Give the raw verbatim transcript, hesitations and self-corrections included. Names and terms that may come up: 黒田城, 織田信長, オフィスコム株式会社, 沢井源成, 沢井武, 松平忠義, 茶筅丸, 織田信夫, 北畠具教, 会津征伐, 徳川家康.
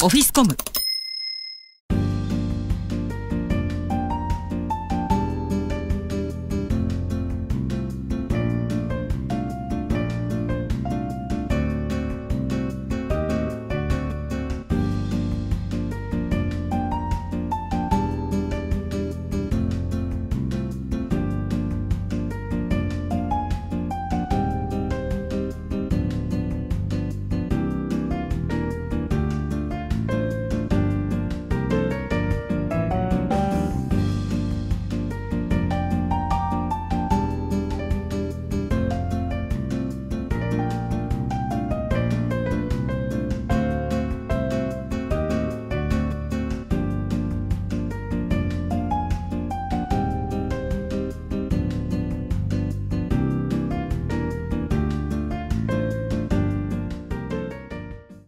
オフィスコム。